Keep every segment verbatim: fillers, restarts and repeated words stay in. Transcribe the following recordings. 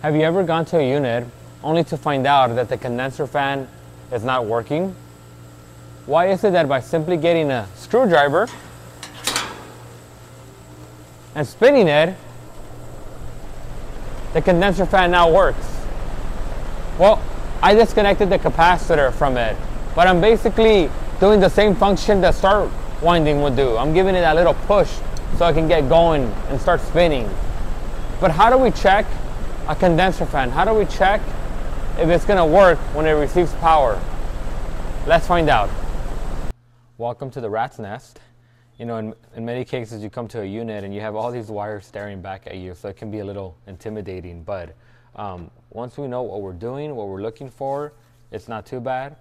Have you ever gone to a unit only to find out that the condenser fan is not working? Why is it that by simply getting a screwdriver and spinning it, the condenser fan now works? Well, I disconnected the capacitor from it, but I'm basically doing the same function that start winding would do. I'm giving it that little push so I can get going and start spinning. But how do we check a condenser fan? How do we check if it's gonna work when it receives power? Let's find out. Welcome to the rat's nest. You know, in, in many cases you come to a unit and you have all these wires staring back at you, so it can be a little intimidating, but um, once we know what we're doing, what we're looking for, it's not too bad.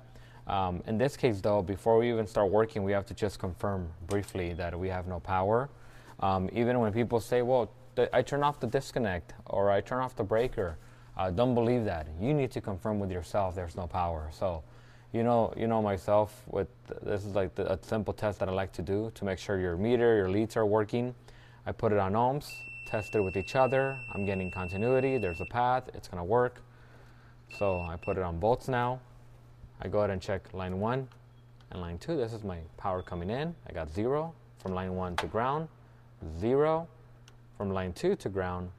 Um, in this case though, before we even start working, we have to just confirm briefly that we have no power. Um, even when people say, well, I turn off the disconnect or I turn off the breaker. Uh, don't believe that. You need to confirm with yourself there's no power. So, you know, you know myself, with this is like the, a simple test that I like to do to make sure your meter, your leads are working. I put it on ohms, test it with each other. I'm getting continuity. There's a path. It's going to work. So I put it on volts now. I go ahead and check line one and line two. This is my power coming in. I got zero from line one to ground, zero. From line two to ground,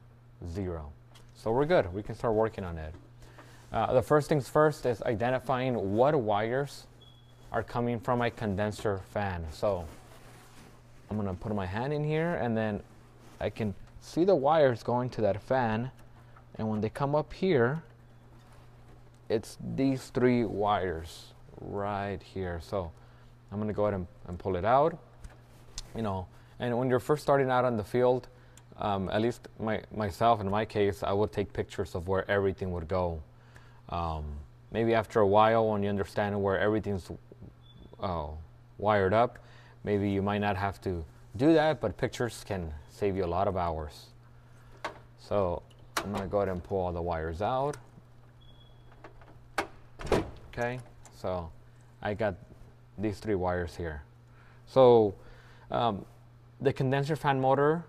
zero. So we're good, we can start working on it. Uh, the first things first is identifying what wires are coming from my condenser fan. So I'm gonna put my hand in here and then I can see the wires going to that fan. And when they come up here, it's these three wires right here. So I'm gonna go ahead and, and pull it out. You know, and when you're first starting out on the field, Um, at least my, myself, in my case, I would take pictures of where everything would go. Um, maybe after a while, when you understand where everything's uh, wired up, maybe you might not have to do that, but pictures can save you a lot of hours. So I'm gonna go ahead and pull all the wires out. Okay, so I got these three wires here. So um, the condenser fan motor,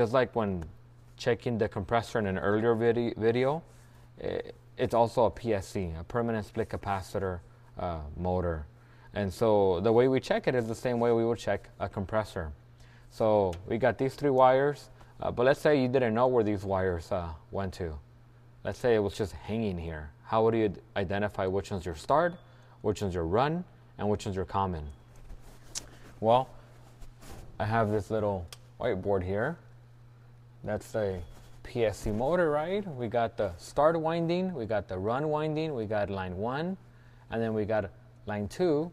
just like when checking the compressor in an earlier video, video it, it's also a P S C, a permanent split capacitor uh, motor. And so the way we check it is the same way we would check a compressor. So we got these three wires, uh, but let's say you didn't know where these wires uh, went to. Let's say it was just hanging here. How would you identify which one's your start, which one's your run, and which one's your common? Well, I have this little whiteboard here. That's a P S C motor, right? We got the start winding, we got the run winding, we got line one, and then we got line two.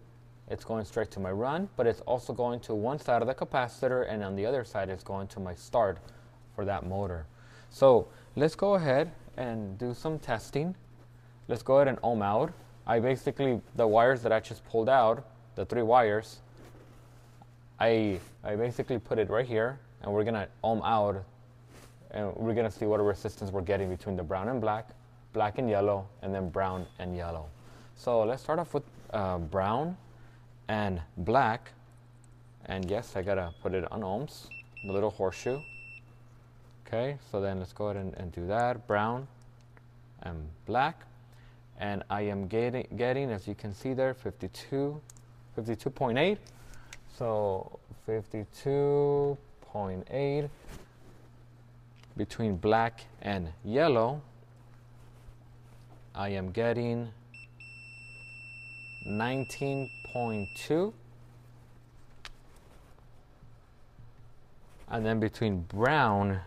It's going straight to my run, but it's also going to one side of the capacitor, and on the other side it's going to my start for that motor. So let's go ahead and do some testing. Let's go ahead and ohm out. I basically, the wires that I just pulled out, the three wires, I, I basically put it right here, and we're gonna ohm out. And we're going to see what resistance we're getting between the brown and black, black and yellow, and then brown and yellow. So let's start off with uh, brown and black. And yes, I got to put it on ohms, the little horseshoe. Okay, so then let's go ahead and, and do that. Brown and black. And I am getting, getting, as you can see there, fifty-two, fifty-two point eight. So fifty-two point eight. Between black and yellow, I am getting nineteen point two. And then between brown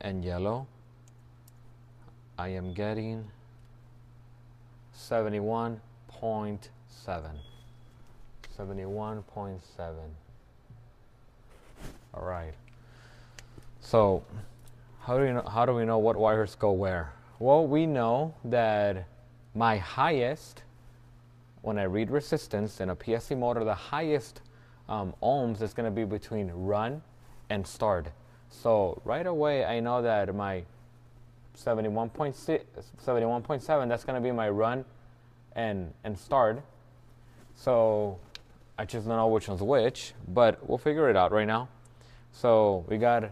and yellow, I am getting seventy-one point seven. seventy-one point seven. All right. So, How do, you know, how do we know what wires go where? Well, we know that my highest, when I read resistance in a P S C motor, the highest um, ohms is going to be between run and start. So right away, I know that my seventy-one point seven, that's going to be my run and, and start. So I just don't know which one's which, but we'll figure it out right now. So we got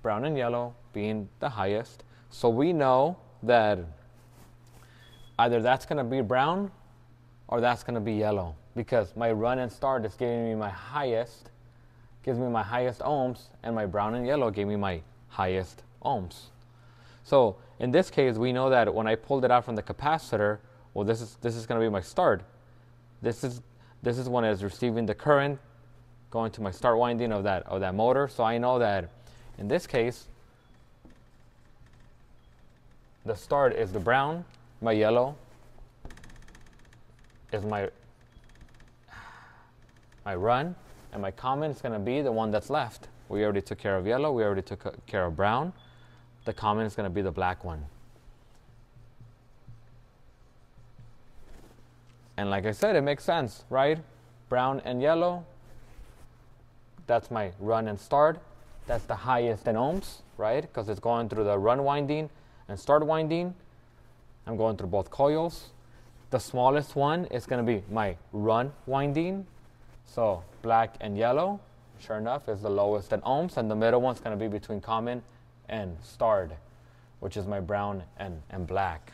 brown and yellow being the highest. So we know that either that's going to be brown or that's going to be yellow, because my run and start is giving me my highest, gives me my highest ohms, and my brown and yellow gave me my highest ohms. So in this case, we know that when I pulled it out from the capacitor, well, this is this is going to be my start. This is this is when it's receiving the current going to my start winding of that of that motor. So I know that in this case, the start is the brown, my yellow is my my run, and my common is going to be the one that's left. We already took care of yellow. We already took care of brown. The common is going to be the black one. And like I said, it makes sense, right? Brown and yellow, that's my run and start. That's the highest in ohms, right? Because it's going through the run winding and start winding. I'm going through both coils. The smallest one is going to be my run winding. So black and yellow, sure enough, is the lowest in ohms. And the middle one's going to be between common and start, which is my brown and, and black.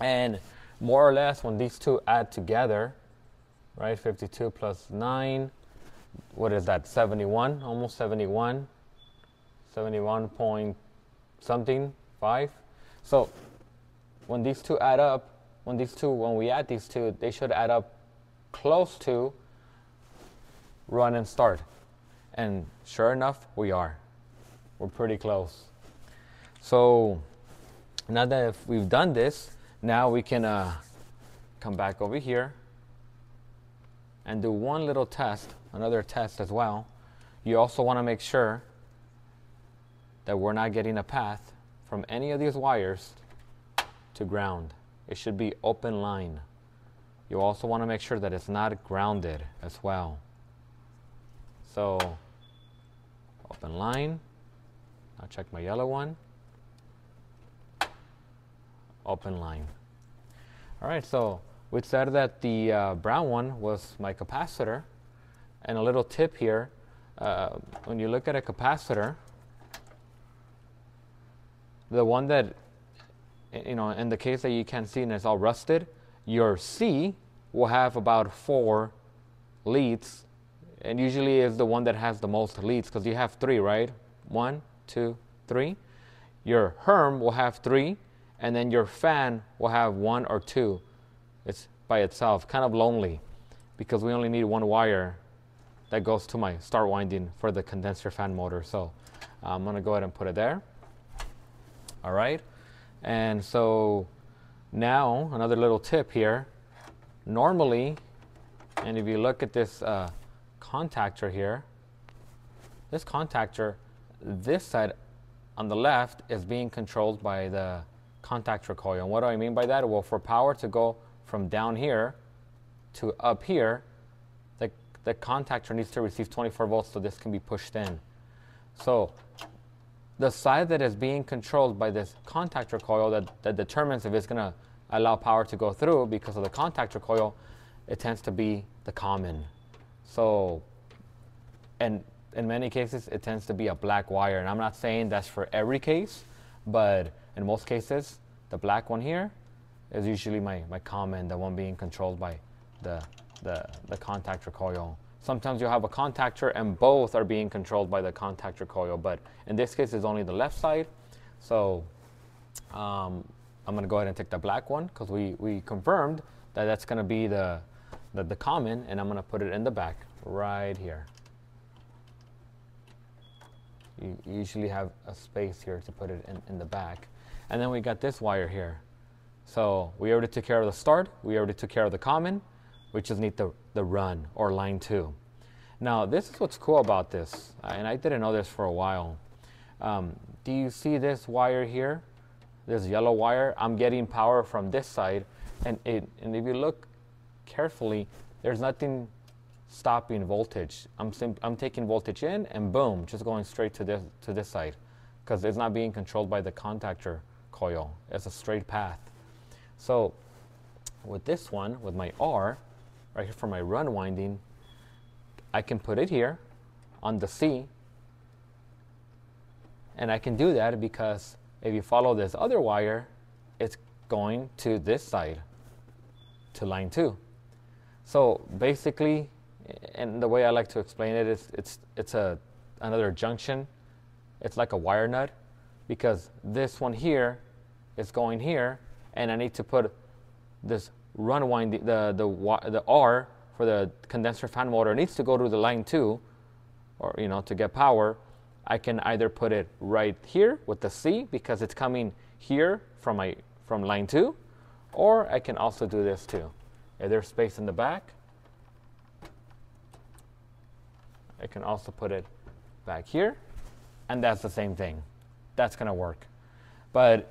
And more or less, when these two add together, right, fifty-two plus nine, what is that, seventy-one, almost seventy-one, seventy-one point something, five. So when these two add up, when these two, when we add these two, they should add up close to run and start. And sure enough, we are. We're pretty close. So now that if we've done this, now we can uh, come back over here and do one little test, another test as well. You also want to make sure that we're not getting a path from any of these wires to ground. It should be open line. You also want to make sure that it's not grounded as well. So open line. I'll check my yellow one. Open line. All right, so we said that the uh, brown one was my capacitor. And a little tip here, uh, when you look at a capacitor, the one that, you know, in the case that you can't see and it's all rusted, your C will have about four leads, and usually is the one that has the most leads, because you have three, right? One, two, three. Your Herm will have three, and then your fan will have one or two. It's by itself, kind of lonely, because we only need one wire that goes to my start winding for the condenser fan motor. So I'm going to go ahead and put it there. All right. And so now another little tip here. Normally, and if you look at this uh, contactor here, this contactor, this side on the left is being controlled by the contactor coil. And what do I mean by that? Well, for power to go from down here to up here, the, the contactor needs to receive twenty-four volts, so this can be pushed in. So the side that is being controlled by this contactor coil that, that determines if it's going to allow power to go through, because of the contactor coil, it tends to be the common. So, and in many cases, it tends to be a black wire. And I'm not saying that's for every case, but in most cases, the black one here is usually my, my common, the one being controlled by the, the, the contactor coil. Sometimes you'll have a contactor and both are being controlled by the contactor coil, but in this case, it's only the left side. So um, I'm gonna go ahead and take the black one, because we, we confirmed that that's gonna be the, the, the common, and I'm gonna put it in the back right here. You usually have a space here to put it in, in the back. And then we got this wire here. So we already took care of the start, we already took care of the common, we just need the, the run or line two. Now this is what's cool about this, and I didn't know this for a while. Um, do you see this wire here? This yellow wire, I'm getting power from this side, and, it, and if you look carefully, there's nothing stopping voltage. I'm, sim I'm taking voltage in and boom, just going straight to this, to this side, because it's not being controlled by the contactor coil. It's a straight path. So with this one, with my R, right here for my run winding, I can put it here on the C, and I can do that because If you follow this other wire, it's going to this side, to line two. So basically, and the way I like to explain it is it's, it's a, another junction. It's like a wire nut, because this one here is going here, and I need to put this run winding, the, the, the R for the condenser fan motor needs to go to the line two, or you know, to get power. I can either put it right here with the C, because it's coming here from, my, from line two, or I can also do this too. If there's space in the back, I can also put it back here, and that's the same thing. That's gonna work. But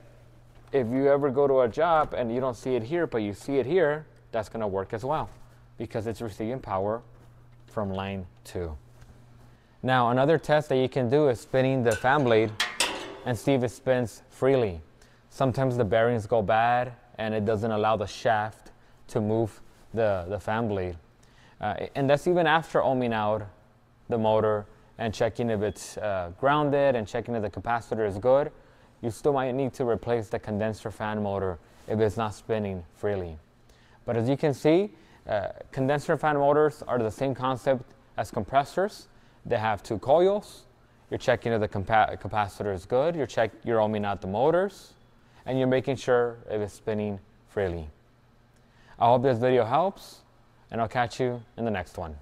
if you ever go to a job and you don't see it here, but you see it here, that's gonna work as well, because it's receiving power from line two. Now, another test that you can do is spinning the fan blade and see if it spins freely. Sometimes the bearings go bad and it doesn't allow the shaft to move the, the fan blade. Uh, and that's even after ohming out the motor and checking if it's uh, grounded and checking if the capacitor is good. You still might need to replace the condenser fan motor if it's not spinning freely. But as you can see, uh, condenser fan motors are the same concept as compressors. They have two coils. You're checking if the compa capacitor is good. You're, check you're ohming out the motors, and you're making sure if it's spinning freely. I hope this video helps, and I'll catch you in the next one.